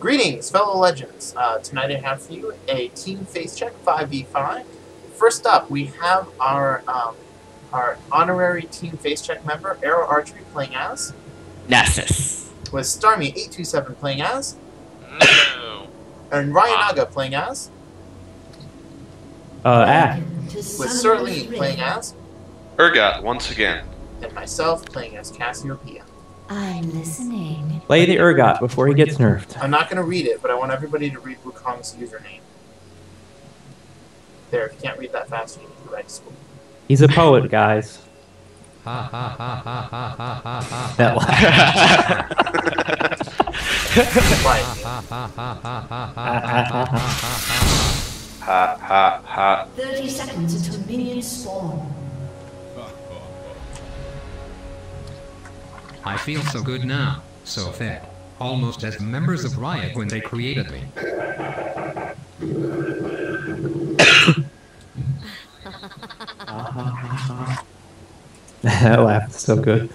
Greetings, fellow legends. Tonight I have for you a team face check 5v5. First up, we have our honorary team face check member, Arrow Archery, playing as Nasus. With Starmie827 playing as Nunu. And Ryanaga playing as Ashe. With Surly playing as Urgot once again. And myself playing as Cassiopeia. I'm listening. Play the Urgot before he gets nerfed. I'm not going to read it, but I want everybody to read Wukong's username. There, if you can't read that fast, you need to go back to school. He's a poet, guys. Ha ha ha ha ha ha ha. That ha ha ha. 30 seconds until minions spawn. I feel so good now, so fair, almost as members of Riot when they created me. That laugh is so good.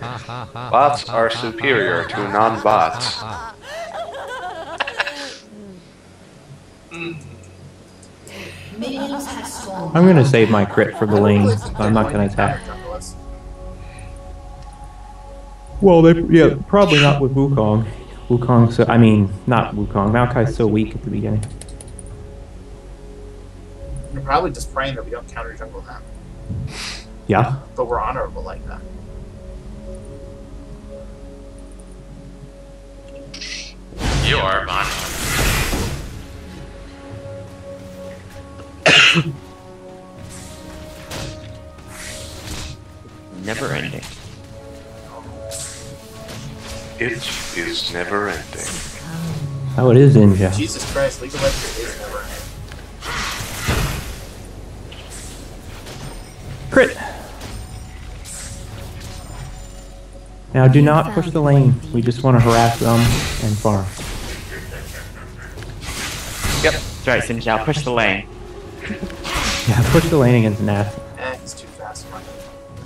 Bots are superior to non-bots. I'm gonna save my crit for the lane, I'm not gonna attack. Well, yeah, probably not with Wukong. Maokai's so weak at the beginning. You're probably just praying that we don't counter jungle them. Yeah. But we're honorable like that. You are honorable. Never ending. It is never ending. Oh, it is ending. Yeah. Jesus Christ, League of Legends is never ending. Crit! Now do not push the lane. We just want to harass them and farm. Yep, that's right, Xin Zhao, push the lane. Yeah, push the lane against Nath. He's too fast for me.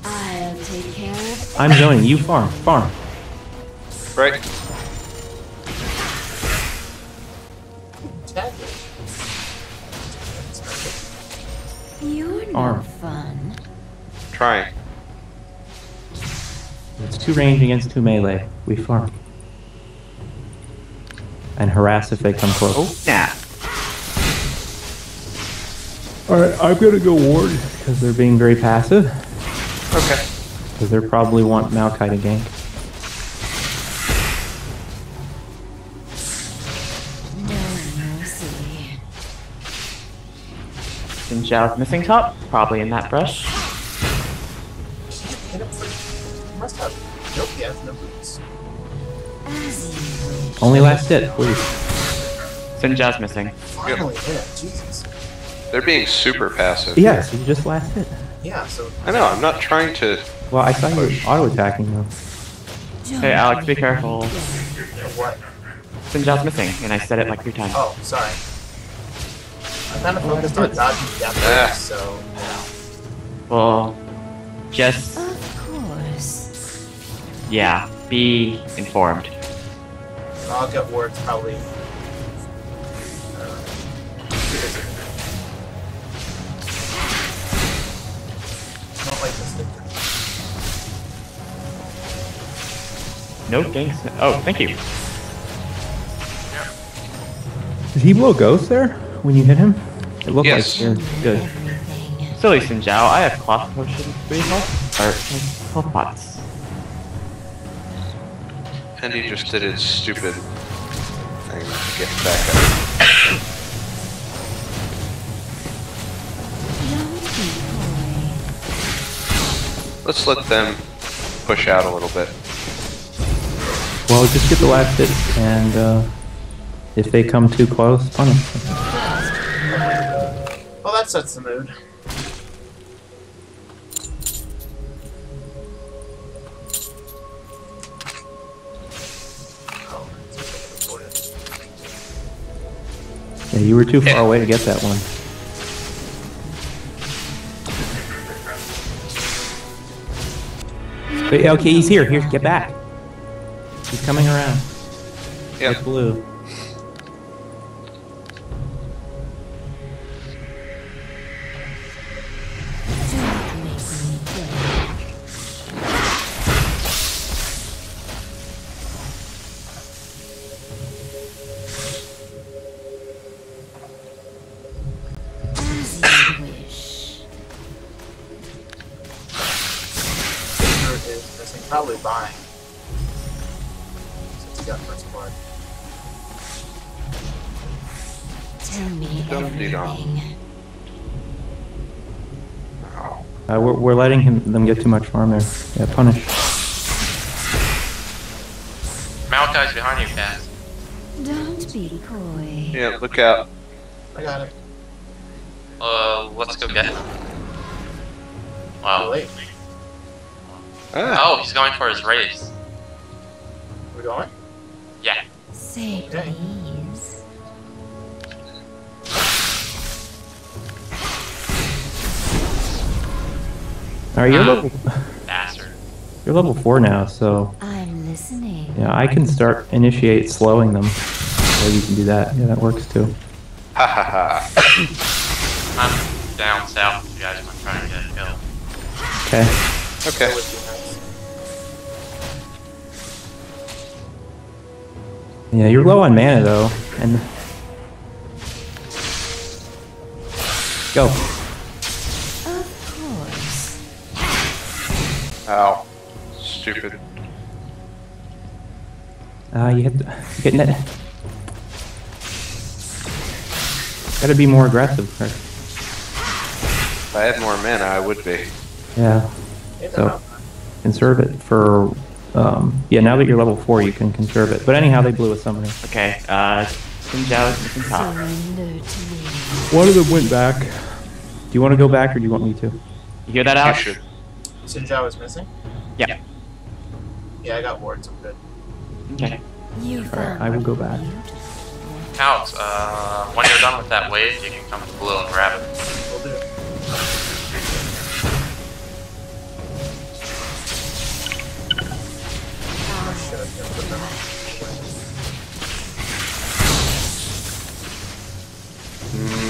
I'll take care of it. I'm zoning, you farm, farm. Right. You're not fun. Trying. It's 2 range against 2 melee. We farm. And harass if they come close. Oh, yeah. Alright, I'm gonna go ward. Because they're being very passive. Okay. Because they probably want Maokai to gank. And Zhao's missing top, probably in that brush. Must have. Nope, he has no boots. Only last hit, please. Xin Zhao's missing. Finally hit, Jesus. They're being super passive. Yes, he just last hit. Yeah, so. I know, I'm not trying to. Well, I saw you auto attacking though. Hey, Alex, be careful. What? Xin Zhao's missing, and I said it like 3 times. Oh, sorry. I'm kind of focused on dodging the damage, so... Well... Just... Of course. Yeah, be informed. I'll get wards, probably. I don't like this Victor. No thanks. Oh, thank you. Did he blow ghosts there? When you hit him? It looked like you're good. Silly Xin Zhao, I have cloth potions, 3 health, or 12 pots. And he just did his stupid thing to get back up. Let's let them push out a little bit. Well, just get the last hit, and if they come too close, punish them. Well, that sets the mood. Yeah, you were too far away to get that one. But, okay, he's here. Here, get back. He's coming around. Yep. That's blue. Probably buying since he got first blood. Tell me everything. We're letting them get too much farm there. Yeah, punish. Maokai's behind you, Cass. Don't be coy. Yeah, look out. I got it. Let's go get him. Wow. Wait. Oh, he's going for his raise. We're going? Yeah. Say please. Alright, you're level... Bastard. You're level 4 now, so... I'm listening. Yeah, I can start... initiate slowing them. Or you can do that. Yeah, that works too. Ha ha ha. I'm down south if you guys are trying to get a kill. Okay. Okay. Yeah, you're low on mana though, and go. Of course. Ow, stupid. You have to get net. Gotta be more aggressive. Right? If I had more mana, I would be. Yeah. So, conserve it for, yeah, now that you're level 4, you can conserve it. But anyhow, they blew a summoner. Okay, Xin Zhao is in top. One of them went back. Do you want to go back, or do you want me to? You hear that, Ashe? Yeah, sure. Xin Zhao is missing? Yeah. Yeah, I got wards, I'm good. Okay. Alright, I will go back. Out, when you're done with that wave, you can come to blue and grab it. Will do.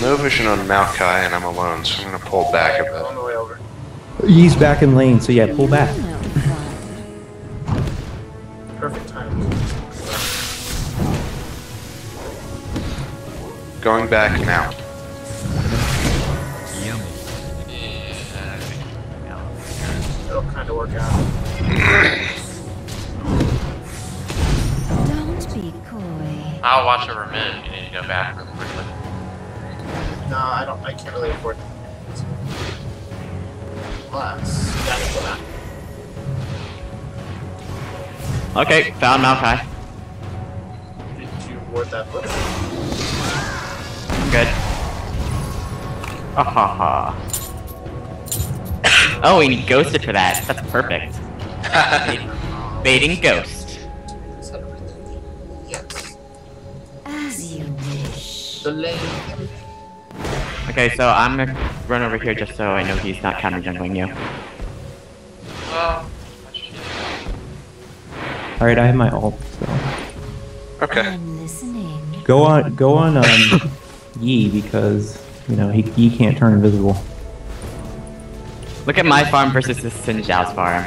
No vision on Maokai, and I'm alone, so I'm gonna pull back a bit. On the way over. He's back in lane, so yeah, pull back. Perfect time. Going back now. Yeah. It'll kind of work out. I'll watch over mid. You need to go back real quickly. No, I don't. I can't really afford it. Plus, you gotta go back. Okay, found Maokai. Did you ward that foot? Good. Ha ha ha. Oh, we need ghosted for that. That's perfect. Baiting ghost. Okay, so I'm gonna run over here just so I know he's not counter jungling you. Alright, I have my ult, so... Okay. I'm listening. Go on, Yi, because, you know, he can't turn invisible. Look at my farm versus this Xin Zhao's farm.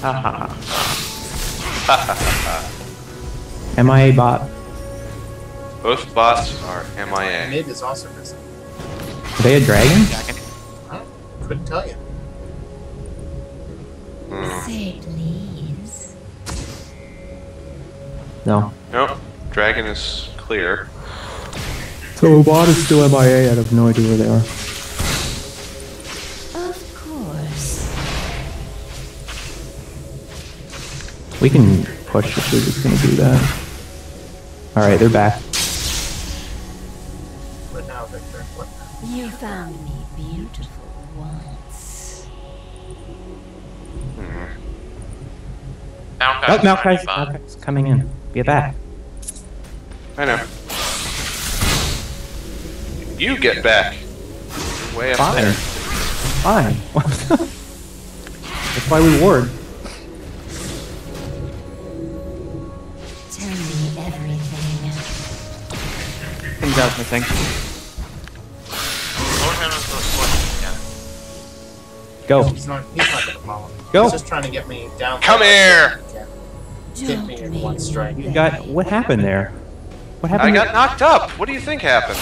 Ha ha ha. MIA bot. Both bots are MIA. Mid is also missing. Are they a dragon? I couldn't tell you. Say please. No. Nope. Dragon is clear. So a bot is still MIA. I have no idea where they are. Of course. We can push if we're just gonna do that. All right, they're back. You found me beautiful once. Maokai's coming in. Be back. I know. You get back. Way up there. Fine. That's why we ward. Tell me everything. comes out, I think. Go. No, he's not gonna follow. Go. He's just trying to get me down. Come here! Hit me in one strike. You got, what happened there? What happened? I got knocked up. What do you think happened?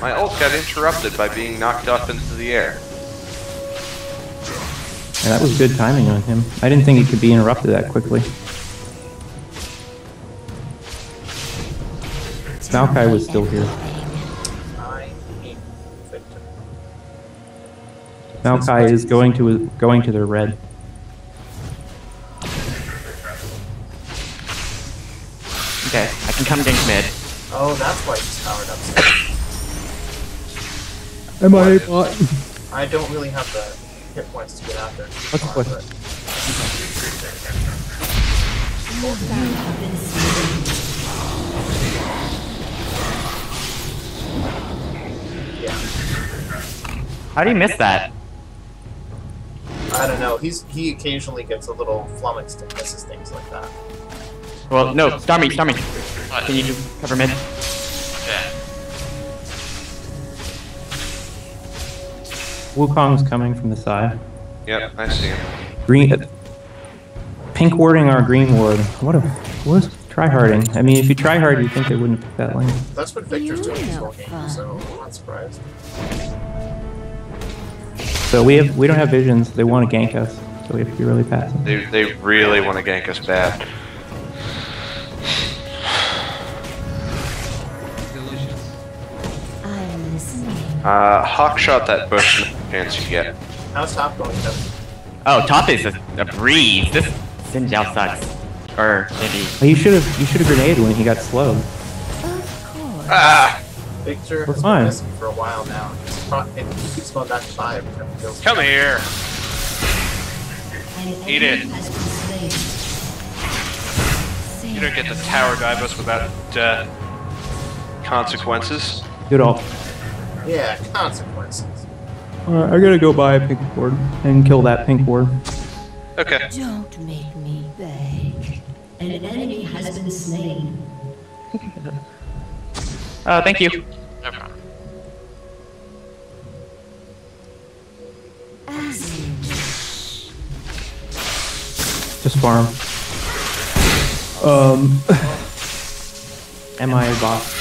My ult got interrupted by being knocked up into the air. Yeah, that was good timing on him. I didn't think he could be interrupted that quickly. Maokai was still here. Maokai is going to their red. Okay, I can come dink mid. Oh, that's why he's powered up. Am I? I don't really have the hit points to get out there. How do you miss that? I don't know. He occasionally gets a little flummoxed and misses things like that. Well, no, Starmie. Can you cover mid? Yeah. Wukong's coming from the side. Yep, I see him. Green, pink warding our green ward. What is tryharding? I mean, if you tryhard, you think they wouldn't pick that lane. That's what Victor's doing this whole game, so I'm not surprised. So we don't have visions. They want to gank us, so we have to be really passive. They really want to gank us bad. Hawk shot that bush. No chance you get. How's top going? Oh, top is a breeze. This Xin Zhao sucks. Or maybe. Well, you should have grenaded when he got slowed. Ah. Victor has been missing for a while now. He keeps going back to 5. Come here! Eat it! You don't get the tower dive us without consequences. Good all. Yeah, consequences. I gotta go buy a pink ward and kill that pink ward. Okay. Don't make me beg. An enemy has been slain. Thank you. No problem. Just farm. Am I a boss?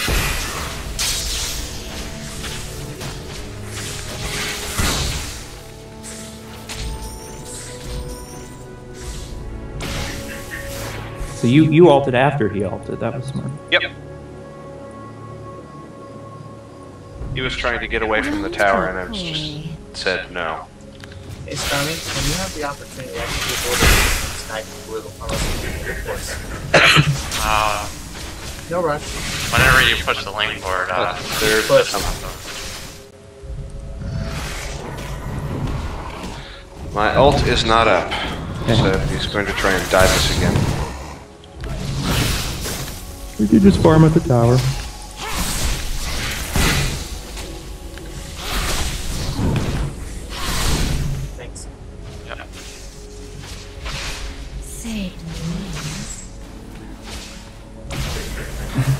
So you ulted after he ulted. That was smart. Yep. He was trying to get away from the tower, and I was just said no. Hey, Starmie, when you have the opportunity, I can do order to snipe blue, unless you do it, of course. No rush. Whenever you push the link board, there's something. My ult is not up, so he's going to try and dive us again. We could just farm at the tower.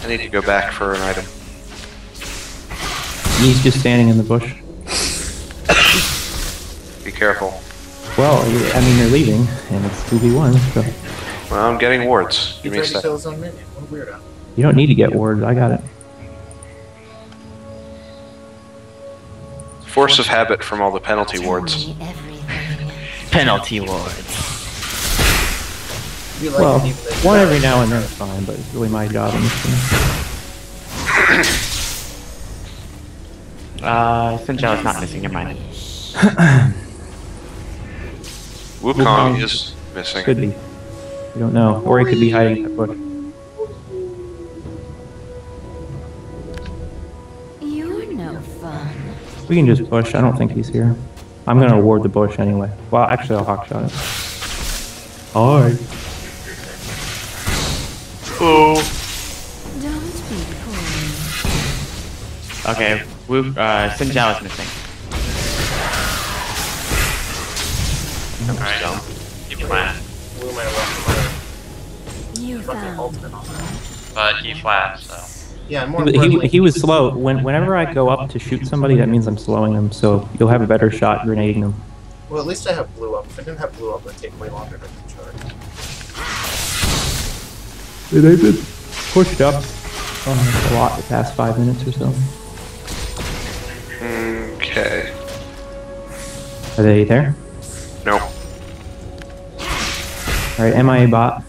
I need to go back for an item. He's just standing in the bush. Be careful. Well, I mean, they're leaving, and it's 2v1, so... Well, I'm getting wards. Give me a sec. You don't need to get wards, I got it. Force of habit from all the penalty wards. Penalty wards. Like well, one every now and then is fine, but it's really my job in this game. Xin Zhao is not missing, never mind. Wukong is missing. Could be. We don't know. Or he could be hiding that book. You're no fun. We can just push. I don't think he's here. I'm gonna ward the bush anyway. Well, actually, I'll hawkshot it. Alright. Oh. Okay, Xin Zhao is missing. Alright. flat. Blue might have left fucking ultimate on that. But he flat, so. Yeah, more he was slow. Whenever I go up to shoot somebody, that means I'm slowing them, so you'll have a better shot grenading them. Well, at least I have blue up. If I didn't have blue up, it would take way longer to charge. They've been pushed up a lot the past 5 minutes or so. Okay. Are they there? No. Alright, MIA bot.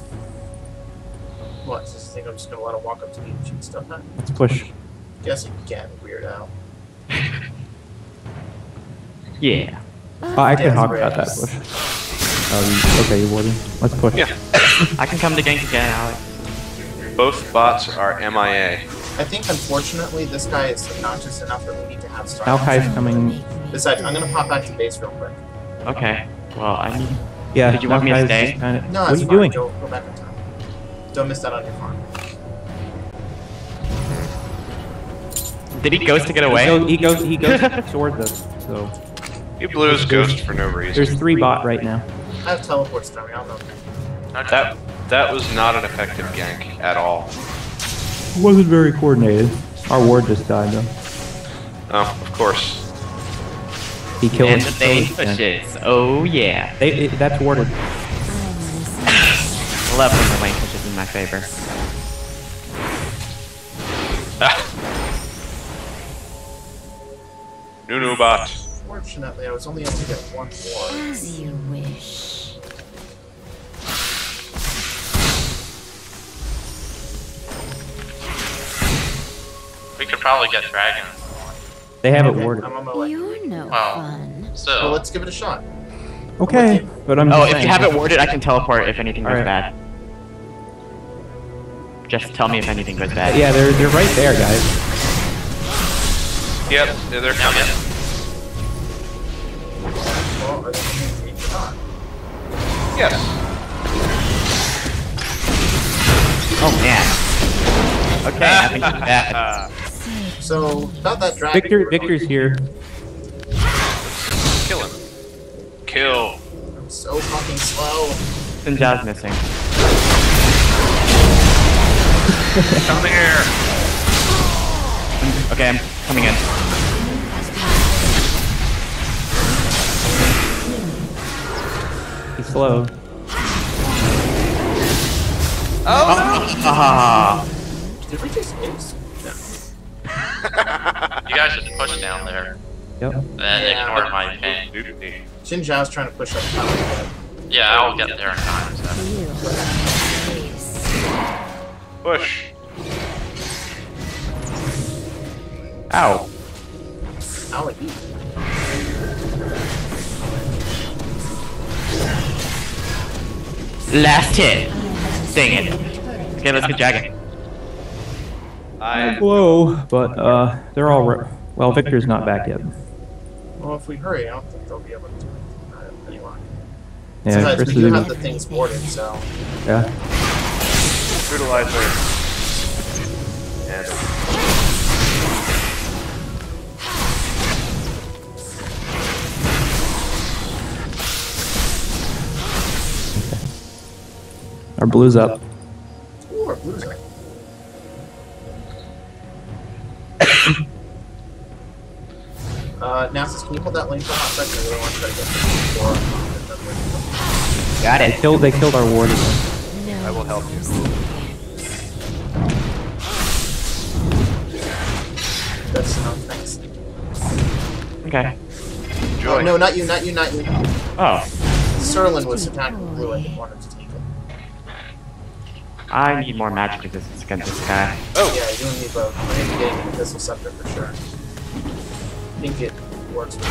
What? Does this thing I'm just gonna let him walk up to me and shoot stuff at? Let's push. Guess again, weirdo. Yeah. I can hog about that push. Okay, you wouldn't. Let's push. Yeah. I can come to gank again, Alex. Both bots are MIA. I think, unfortunately, this guy is obnoxious enough that we need to have Starmie827. Maokai's coming. Besides, I'm gonna pop back to base real quick. Okay. Well, I need... Yeah, did you want me to stay? No, what are you doing? Go back in time. Don't miss that on your farm. Did he ghost to get away? He goes toward us, so... He blew his ghost for no reason. There's three bot right now. I have teleport, Starmie. I don't know. That was not an effective gank at all. It wasn't very coordinated. Our ward just died, though. Oh, of course. He killed and the pushes. Oh, yeah. That's warded. I love when the lane pushes in my favor. Nunu bot. Fortunately, I was only able to get one ward. As you wish. We could probably get dragon. They have it warded. You're no fun. So let's give it a shot. Okay. But I'm if you have it warded, I can teleport if anything goes bad. Just tell me if anything goes bad. Yeah, they're right there, guys. Yep, they're coming. Yes. Oh man. Okay, I think it's bad. So, about that dragon... Victor's here. Kill him. Kill. I'm so fucking slow. Xin Zhao's missing. Down the air. Okay, I'm coming in. He's slow. Oh! Did we just miss? You guys just push down there. Yep. Then ignore my pain. Xin Zhao's trying to push up top. Yeah, I'll get there in time. Push. Ow. Ow. Last hit. Dang it. Okay, let's get Dragon. Whoa, but they're all well. Victor's not back yet. Well, if we hurry, I don't think they'll be able to do it anymore. Yeah, sometimes we do have the things boarded, so. Yeah. Brutalizer. Yeah. Our blue's up. Ooh, our blue's up. Nasus, can you hold that lane for a hot second? I really want to try to get this before. Got it. They killed our ward again. No. I will help you. That's enough, thanks. Okay. Enjoy. Oh, no, not you. Oh. Surly was attacked with blue. I didn't want him to take it. I need more magic resistance against this guy. Oh! Yeah, you and me both. I'm going to be getting the Missile Scepter for sure. I think it works with.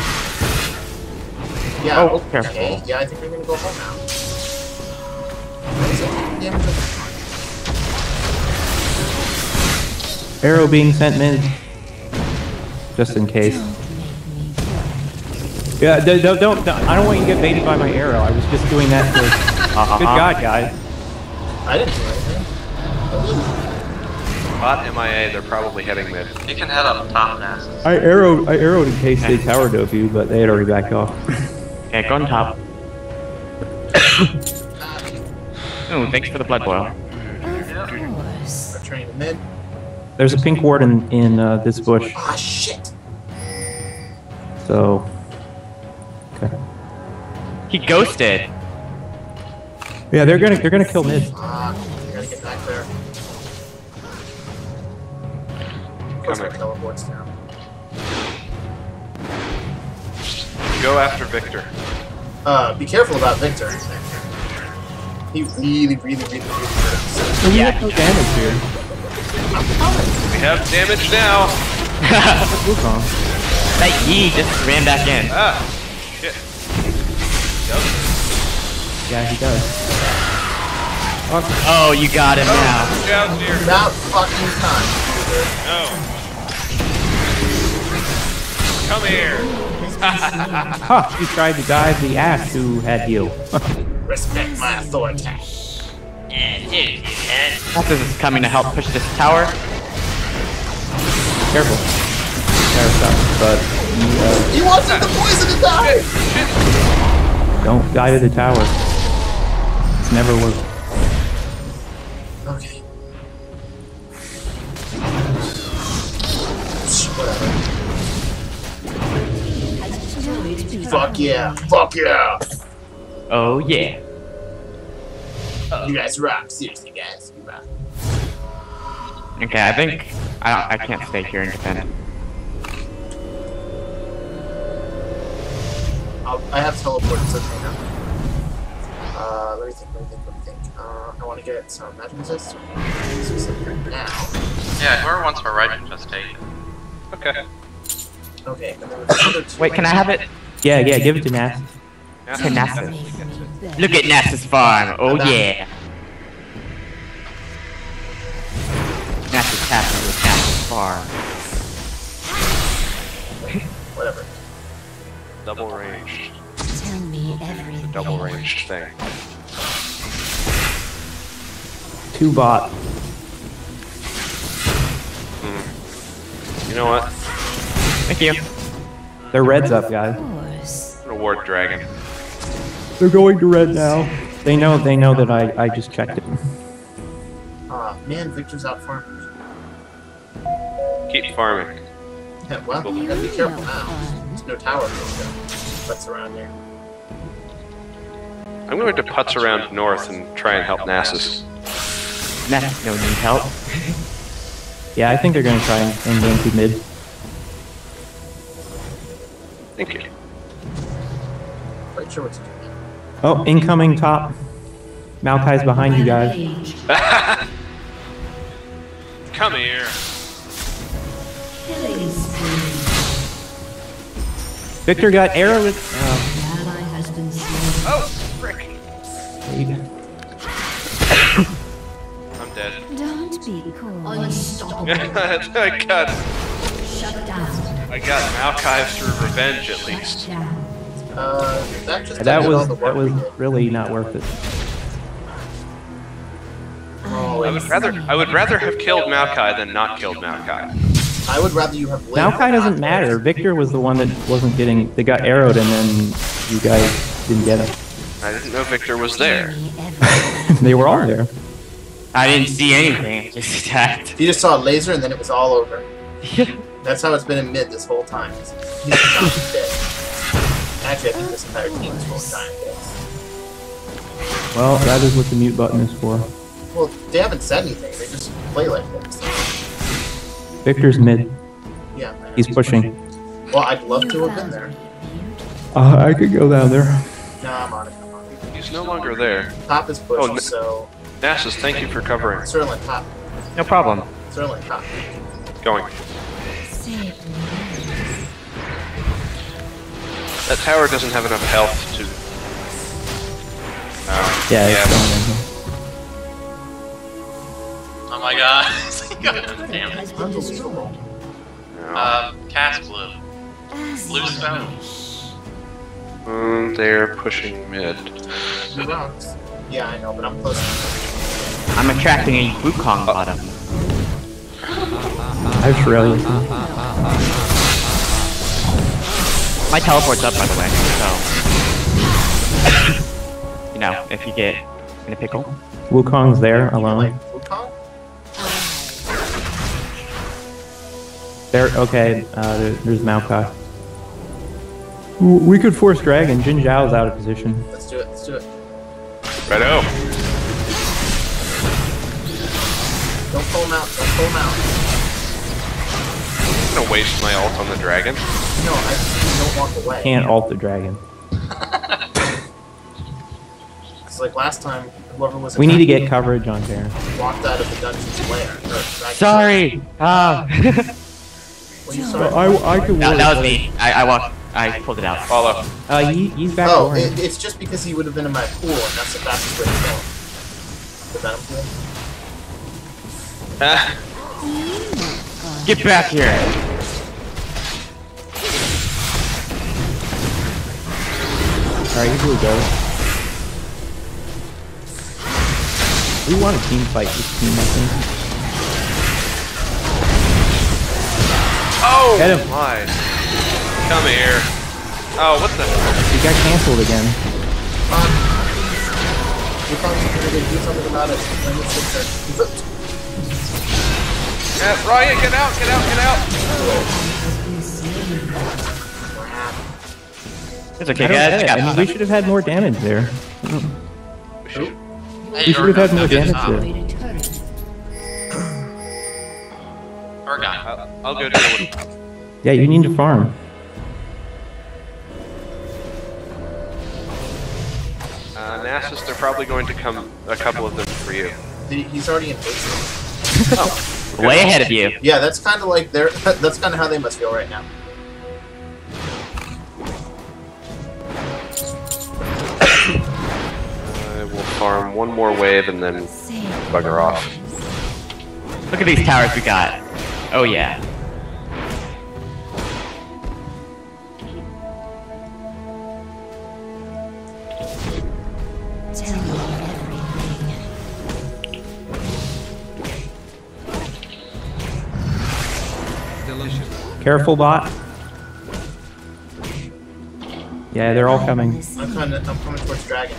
Yeah, okay. Yeah, I think we're gonna go home now. What is it? Arrow being sent mid. Just in case. Yeah, don't. I don't want you to get baited by my arrow. I was just doing that for. Good God, guys. I didn't do anything. Bot MIA, they're probably heading mid. You can head up top, Nasus. I arrowed in case they tower dove you, but they had already backed off. Okay, go on top. Oh, thanks for the blood boil. There's a pink ward in this bush. Ah, shit! So... okay. He ghosted! Yeah, they're gonna kill mid. They're gonna get back there. Of course they're teleports now. Go after Victor. Be careful about Victor. He really hurts. We have no damage here. We have damage now. That Yi just ran back in. Ah, shit. Yep. Yeah, he does. Oh, you got him now. About fucking time. No. Come here. Huh, you tried to dive the Ashe who had you. Respect my authority. Nasus is coming to help push this tower. Careful. But he wanted the poison to die! Don't die to the tower. It's never worked. Okay. Whatever. Fuck yeah! Fuck yeah! Oh yeah! You guys rock, seriously, guys. You rock. Okay, I think I can't stay here and defend it. I have teleported something now. Let me think. I want to get some magic resist. Yeah, whoever wants my right, just take it. Okay. Okay. And there was another two. Wait, can I have it? Yeah, give it to Nasus. To Nasus. Look at Nasus' farm. Oh yeah. Nasus happened with Nasus' farm. Whatever. Double ranged. Tell me everything. The double ranged thing. Two bot. You know what? Thank you. Their red's up, guys. Reward dragon. They're going to red now. They know that I just checked it. Man, Victor's out farming. Keep farming. Yeah, well, you gotta be careful now. There's no tower that's around here. I'm going to putz around north and try and help Nasus. Nasus don't need help. Yeah, I think they're going to try and game to mid. Thank you. Quite sure what's doing. Oh, incoming top. Maokai's behind you guys. Come here. Victor got arrow with. Oh, frick. I'm dead. Don't be cool. I got it. Shut down. I got Maokai through revenge at least. That was really not worth it. I would rather have killed Maokai than not killed Maokai. I would rather you have lived. Maokai doesn't matter. Victor was the one that wasn't getting. They got arrowed and then you guys didn't get him. I didn't know Victor was there. They were all there. I didn't see anything. I just attacked. You just saw a laser and then it was all over. That's how it's been in mid this whole time. He's not dead. Actually, I think this entire team is full time. Well, that is what the mute button is for. Well, they haven't said anything. They just play like this. Victor's mid. Yeah. He's pushing. Well, I'd love to have been there. I could go down there. Nah, I'm on it. He's no longer there. Top is pushing, so... Nasus, thank you for covering. Surly, top. No problem. Surly, top. Going. That tower doesn't have enough health to... Oh my god. Damn it. Cast blue. Blue stone. They're pushing mid. Yeah, I know, but I'm close. I'm attracting a Wukong bottom. I have Shurelias. My teleport's up, by the way, so... you know, if you get in a pickle. Wukong's there alone. There, okay, there's Maokai. We could force Dragon. Xin Zhao's out of position. Let's do it, let's do it. Righto. Don't pull him out, don't pull him out. I'm gonna waste my ult on the dragon. No, I don't walk away. Can't ult the dragon. It's like last time, whoever was. We need to get coverage on Baron. Walked out of the dungeon's lair. Sorry! Well, I could walk. That was me. I pulled it out. Follow. He's back. Oh, it's just because he would have been in my pool, and that's the fastest way to go. The venom pool. Get back here! Alright, you go. We want a team fight this team, I think. Oh! Get him. My. Come here. Oh, what the hell? He got cancelled again. We probably need to do something about it. Yeah, Riot, get out, get out, get out! It's okay, guys. I mean, we should have had more damage there. We should have had more damage there. I'll go do it. Yeah, you need to farm. Nasus, they're probably going to come, a couple of them for you. He's already in base. Oh, way ahead of you. Yeah, that's kind of like they're. That's kind of how they must feel right now. I will farm one more wave and then bugger off. Look at these towers we got. Oh yeah. Careful, bot. Yeah, they're all coming. I'm coming towards dragon.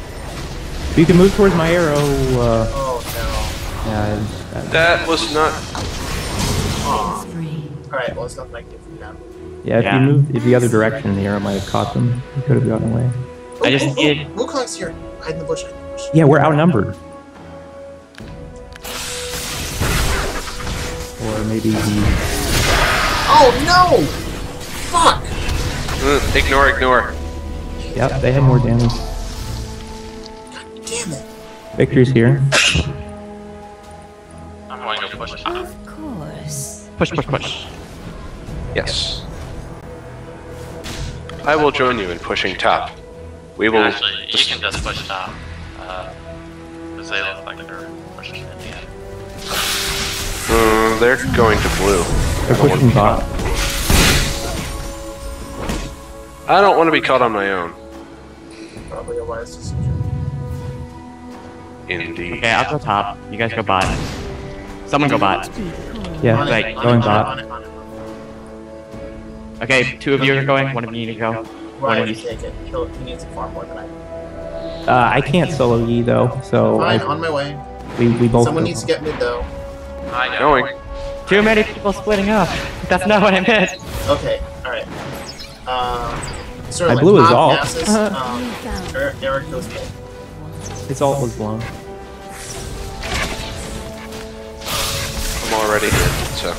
You can move towards my arrow. Oh no. Yeah, that was not. Oh. All right, well it's nothing I can do from that. Yeah, if you moved the other direction, the arrow might have caught them. You could have gotten away. Oh, I just did. Wukong's here. Hide in the bush. Yeah, we're outnumbered. Or maybe. Oh no! Fuck! Ignore. Yep, they had more damage. God damn it! Victor's here. I'm going to push. Of course. Push. Yes. I will join you in pushing top. We will. Actually, you can just push top. Because they look like they're pushing in the end. They're going to blue. They're pushing bot. I don't want to be caught on my own. Probably a wise decision. Indeed. Okay, I'll go top. You guys go bot. Someone go bot. Yeah, like going bot. Okay, two of you are going. One of you need to go. One of you take it. He needs far more than I do. I can't solo Yi though, so. Fine, on my way. We both. Someone needs to get mid though. I know. Too many people splitting up. That's not what I meant. Okay, alright. I blew his ult. Eric goes mid. His ult was blown. I'm already here, so.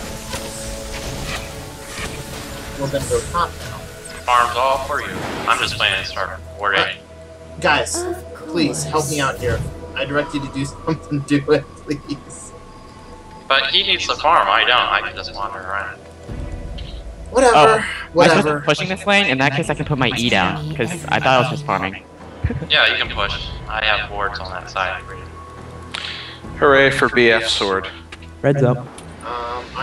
We're gonna go top now. Farm's all for you. I'm just playing and start worrying. Guys, please help me out here. I direct you to do something. Do it, please. But he needs the farm, I don't. I can just wander around. Whatever. Oh, whatever. Pushing this lane? In that case, I can put my E down, because I thought I was just farming. Yeah, you can push. I have wards on that side. Hooray for BF Sword. Red's up. I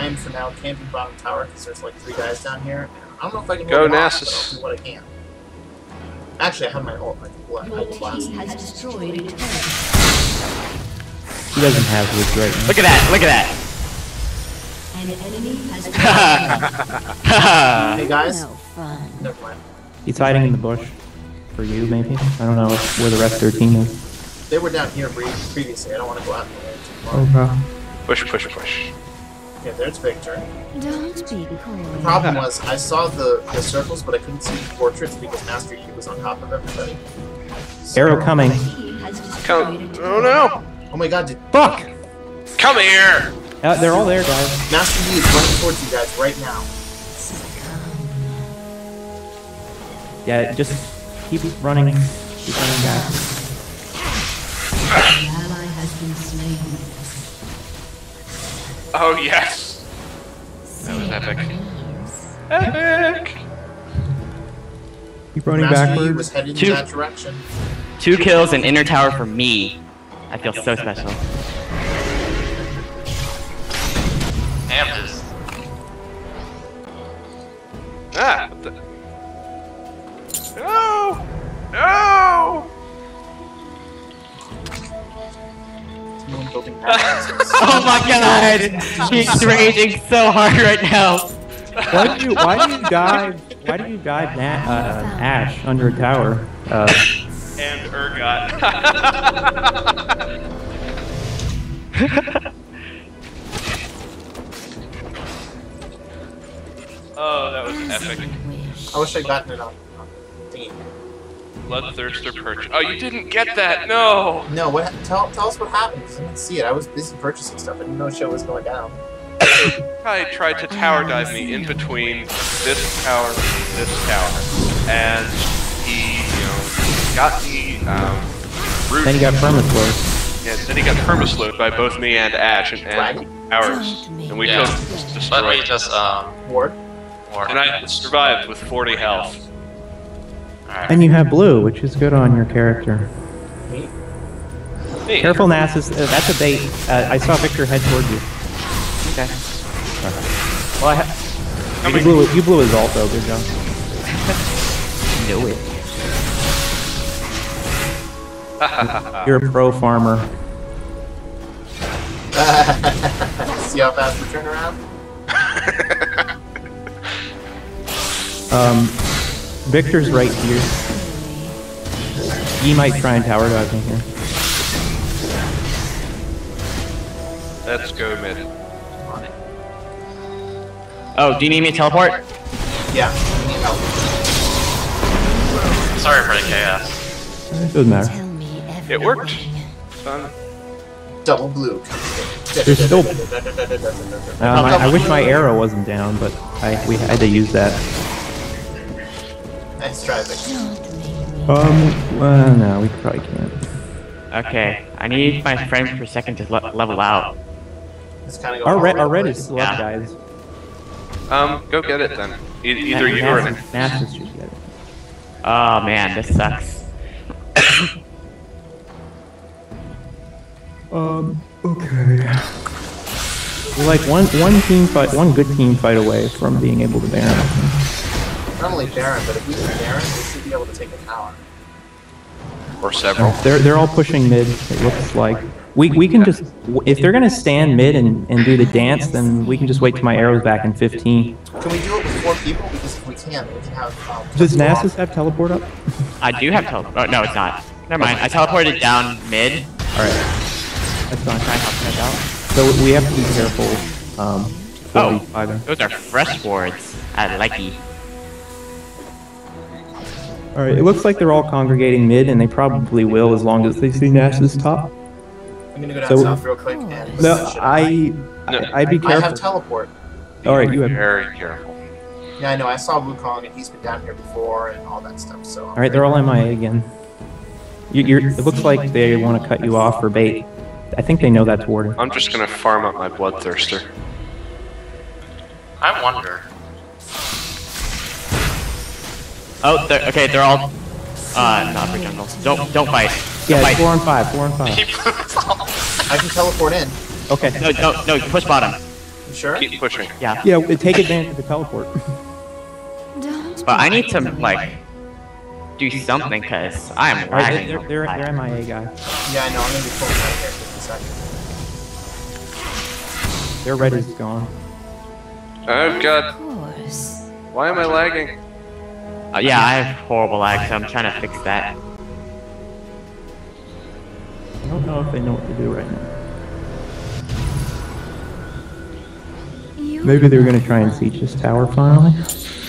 am for now camping bottom tower, because there's like 3 guys down here. I don't know if I can go Nasus. I'll do what I can. Actually, I have my ult. I can blast. He doesn't have his right now. Look at that! Look at that! An enemy has. Hey guys. Never mind. He's hiding in the bush. For you, maybe? I don't know where the rest of their team is. They were down here previously. I don't want to go out in the way too far. Okay. Push. Okay, there's Victor. Don't be cool. The problem was, I saw the circles, but I couldn't see the portraits because Master Yi was on top of everybody. So Arrow coming. Come. Oh no! Oh my god, fuck! Come here! They're all there, guys. Master Yi is running towards you guys right now. Yeah, just keep running. Keep running, guys. Oh yes! That was epic. Epic! Keep running backwards. Two kills and inner tower for me. I feel so special. Damn this. Ah! No! No! Oh my god! He's raging so hard right now. Why do you guide Ashe under a tower? And Urgot. Oh, that was epic. I wish I'd gotten it on theme. Bloodthirster purchase. Oh, you didn't get that! No! No, what? Tell us what happened. I didn't see it. I was busy purchasing stuff. I didn't know a show was going down. I tried to tower dive me in between this tower and this tower. And he, you know, got the, root. Then he got permaslowed. Yes, then he got permaslowed by both me and Ashe and ours. And we destroyed. But we just, ward? And I survived with 40 health. And you have blue, which is good on your character. Me. Careful, Nasus. That's a bait. I saw Victor head toward you. Okay. Well, you blew his ult, though, good job. Knew it. You're a pro farmer. See how fast we turn around? Victor's right here. He might try and tower dodge in here. Let's go mid. Oh, do you need me to teleport? Yeah. Sorry for the chaos. It doesn't matter. It worked. Fun. Double blue. There's still... I wish my arrow wasn't down, but we had to use that. Nice try, Victor. No, we probably can't. Okay, I need my frames per second to level out. It's kinda our red is slow, guys. Go get it then. Either you or me. Nasus should get it. Oh man, this sucks. Okay. We're like one good team fight away from being able to bear it. Not only Baron, but if we do Baron, we should be able to take a tower. Or several. They're all pushing mid, it looks like. We can just... If they're going to stand mid and do the dance, then we can just wait till my arrow's back in 15. Can we do it with 4 people? Because if we can, we can have... Does Nasus have teleport up? I do have teleport. Oh, no, it's not. Never mind. I teleported down mid. Alright. That's fine. Try and help that out. So we have to be careful. Those are fresh wards. I like these. Alright, it looks like they're all congregating mid, and they probably will as long as they see Nasus top. I'm gonna go down south real quick and... I'd be careful. I have teleport. Alright, you have... Very careful. Yeah, I know, I saw Wukong, and he's been down here before, and all that stuff, so... Alright, they're all MIA again. It looks like they want to cut you off for bait. I think they know that's warded. I'm just gonna farm up my Bloodthirster. I wonder... Oh, they're all not for jungle. Don't fight. Yeah, fight. 4 and 5, 4 and 5. I can teleport in. Okay. No, push bottom. You sure? Keep pushing. Yeah. Yeah, take advantage of the teleport. But I need to like do something because I am lagging. They're MIA guys. Yeah, I know. I'm gonna be pulling out of here in a second. Their red is gone. Oh god. Why am I lagging? Yeah, I have horrible lag, so I'm trying to fix that. know if they know what to do right now. Maybe they were going to try and siege this tower finally?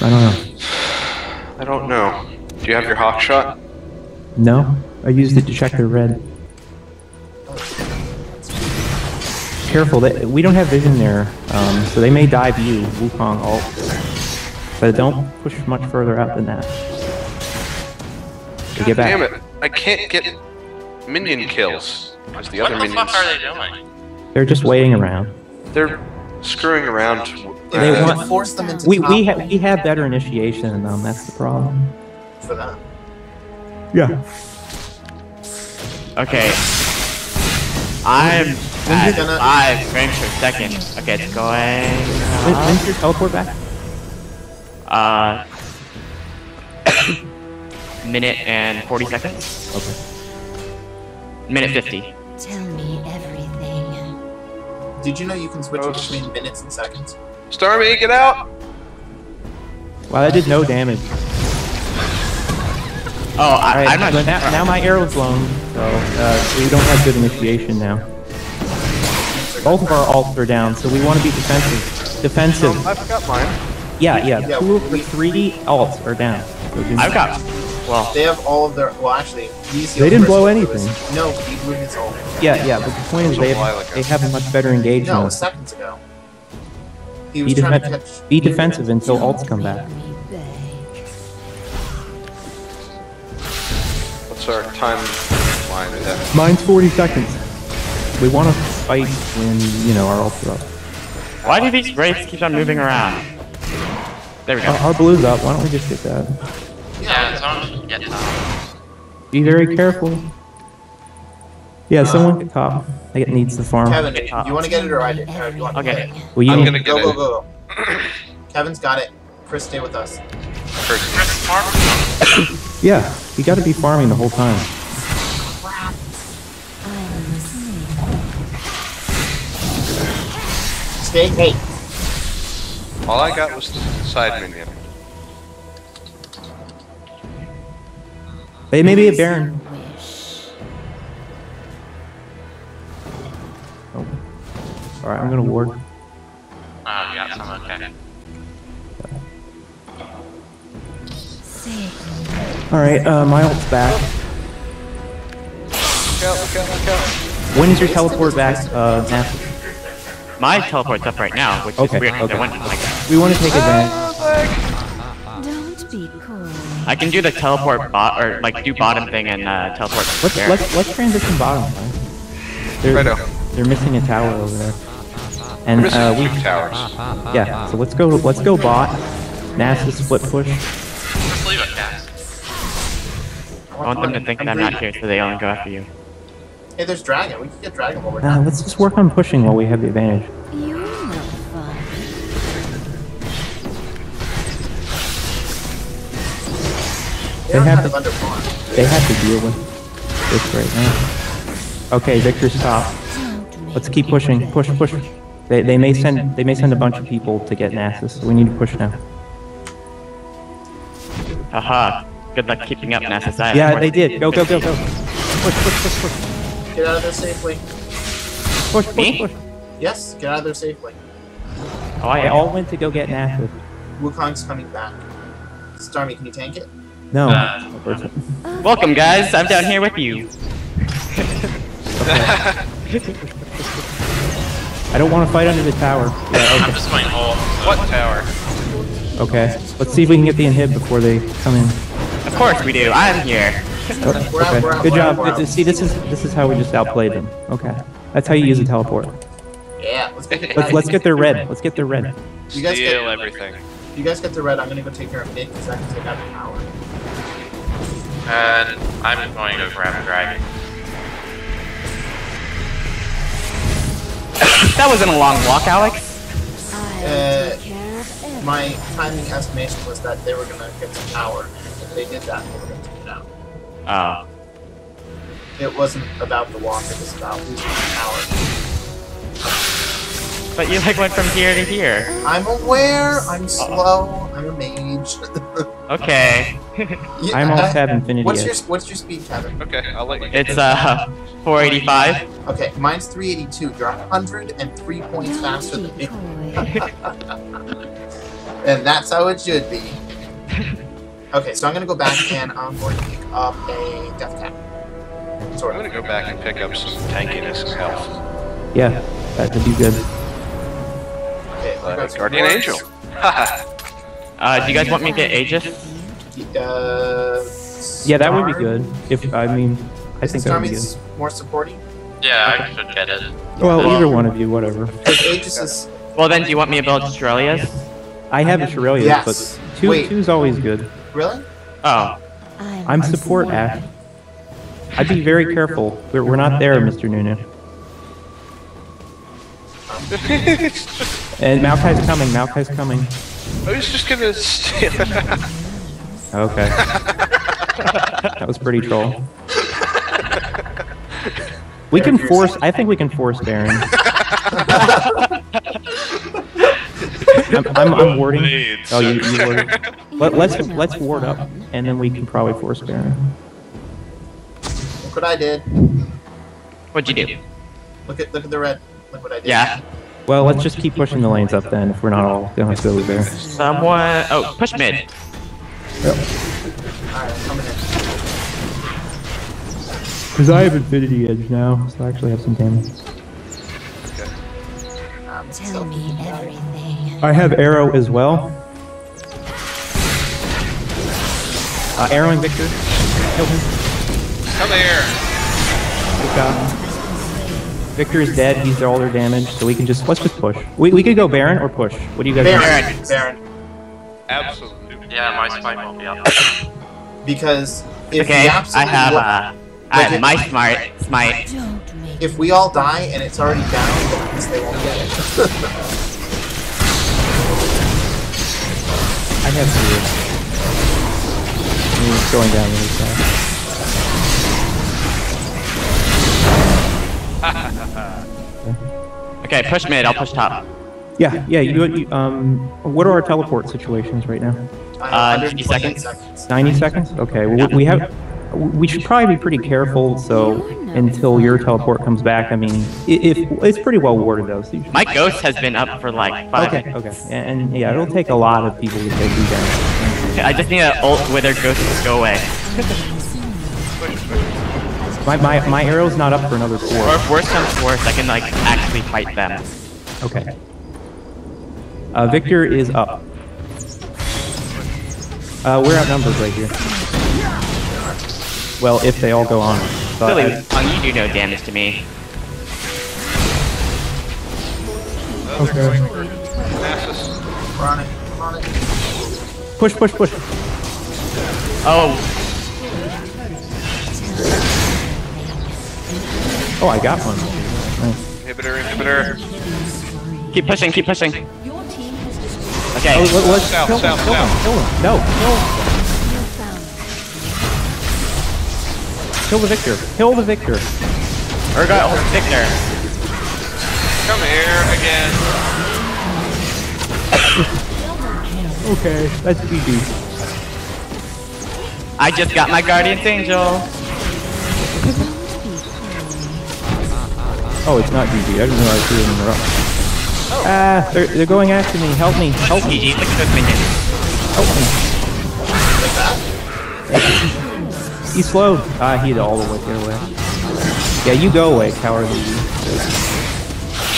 I don't know. I don't know. Do you have your hawk shot? No. I used it to check their red. Careful, we don't have vision there, so they may dive you, Wukong ult. But don't push much further out than that. Get back. Damn it, I can't get minion kills. What the fuck are they doing? They're just waiting around. They're screwing around. They want to force them into we have better initiation than them, that's the problem. For that? Yeah. Okay. I'm at 5 frames per second. Okay, it's going. When's your teleport back? Minute and 40 seconds. Okay. Minute 50. Tell me everything. Did you know you can switch between minutes and seconds? Starmie, get out! Wow, that did no damage. Oh, I'm not. Now my arrow's blown, so we don't have good initiation now. Both of our alts are down, so we want to be defensive. Defensive. I've got mine. Yeah. 2 of the 3 alts are down. So I've got. Well, they have all of their. Well, actually, they didn't blow anything. No, he blew his ult. Yeah, but the point is they have a much better engagement. No, seconds ago. He was trying to catch. Be defensive until alts come back. Our timeline of that. Mine's 40 seconds. We want to fight when, you know, our ult's up. Why do these wraiths keep on moving around? There we go. Our blue's up. Why don't we just get that? Yeah, as long as we can get that. Be very careful. Yeah, someone get top. I think it needs the farm. Kevin, you want to get it or I do? Okay. Well, I'm going to go. Kevin's got it. Chris, stay with us. Chris, farm? Yeah, you gotta be farming the whole time. Stay late. All I got was the side minion. They may be a Baron. Oh. Alright, I'm gonna ward. Ah, yeah, I'm okay. Alright, my ult's back. Go. When is your teleport back, Nasus? My teleport's up right now, which is weird. Okay. We want to take advantage. Don't be cool. I can do the teleport bot, or like do bottom thing and teleport. Let's transition bottom. They're missing a tower over there. And we towers. Yeah, so let's go bot. Nasus split push. Just leave it, guys. I want them to think that I'm not here, so they only go after you. Hey, there's Dragon. We can get Dragon while we're down. Let's just work on pushing while we have the advantage. You're not fun. They have to deal with this right now. Okay, Victor's top. Let's keep pushing. Push. They may send a bunch of people to get Nasus, so we need to push now. Haha. Good luck keeping up, Nasus. Yeah, they did. Go. Push. Get out of there safely. Push. Yes, get out of there safely. Oh, I all went to go get Nasus. Wukong's coming back. Starmie, can you tank it? No. Welcome, guys. I'm down here with you. I don't want to fight under the tower. Yeah, okay. I'm just going home. What tower? Okay. Let's see if we can get the inhib before they come in. Of course we do. I'm here. Okay. Good job. See, this is how we just outplayed them. Okay, that's how you use a teleport. Yeah. Let's get their red. You guys steal everything. You guys get the red. I'm gonna go take care of mid because I can take out the tower. And I'm going to grab Dragon. That wasn't a long walk, Alex. My timing estimation was that they were gonna get the tower. They did that and they were going to take it out. Oh. It wasn't about the walk, it was about losing an hour. But you like went from here to here. I'm aware, I'm slow, I'm a mage. Okay. Yeah, I'm all tab Infinity. What's your speed, Kevin? Okay, I'll let you. It's 485. Okay, mine's 382. You're 103 points faster than me. And that's how it should be. Okay, so I'm gonna go back and I'm going to pick up a death cap. Sort of. I'm gonna go back and pick up some tankiness and health. Yeah, that could be good. Okay, Guardian Angel. Do you guys want me to get Aegis? Yeah, that would be good. If I mean, I think that would be good. More supporting. Yeah, I should get it. Well, either one of you, whatever. Aegis is. Well, then, do you want me to build Shurelias? I have a Shurelias, yes. But two's always good. Really? Oh. I'm support, Ashe. I'd be very careful. We're not there, Mr. Nunu. And Maokai's coming. Maokai's coming. I was just gonna steal. Okay. That was pretty troll. We can force. I think we can force Baron. I'm warding. Oh, you warded. Let's ward up, and then we can probably force Baron. Look what I did. What'd you do? Look at the red. Look what I did. Yeah. Well, let's just keep pushing the lanes up then. If we're not all gonna have to go there. Someone. Oh, push mid. Yep. Alright, I'm coming in. Because I have Infinity Edge now, so I actually have some damage. Okay. Tell me everything. I have Arrow as well. Arrowing Victor. Kill him. Come here. Good job. Victor is dead, he's all their damage, so we can just, let's just push. We could go Baron or push. What do you guys think? Baron. Absolutely. Yeah, my smite won't be up. Because if okay, I have my smite. If we all die and it's already down, then at least they won't get it. I have two. He's going down really fast. Okay, push mid. I'll push top. Yeah. What are our teleport situations right now? 90 seconds. 90 seconds? Okay, well, we should probably be pretty careful, so until your teleport comes back, I mean, it's pretty well warded, though. So my ghost has been up for like 5 minutes. Okay, and yeah, it'll take a lot of people to take these damage. I just need an ult where their ghosts go away. my arrow's not up for another 4. Or if worse comes worse, I can like actually fight them. Okay. Victor is up. We're outnumbered right here. Well, if they all go on. Silly, you do no damage to me. Okay. Push. Oh, I got one. Nice. Inhibitor. Keep pushing. Okay. Let's kill him. No. Kill the Victor. Urgot, hold Victor. Come here again. Okay, that's GG. I just got my Guardian Angel. Oh, it's not GG. I didn't realize three of them were up. They're going after me. Help me. GG. Look at those minions. Help me. He's slow. He's all the way there. Yeah, you go away, coward.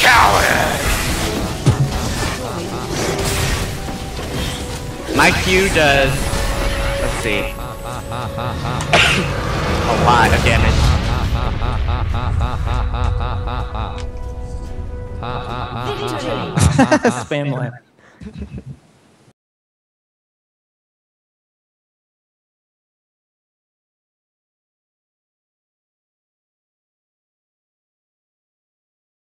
Coward! My Q does... Let's see. A lot of damage. Spam lamp.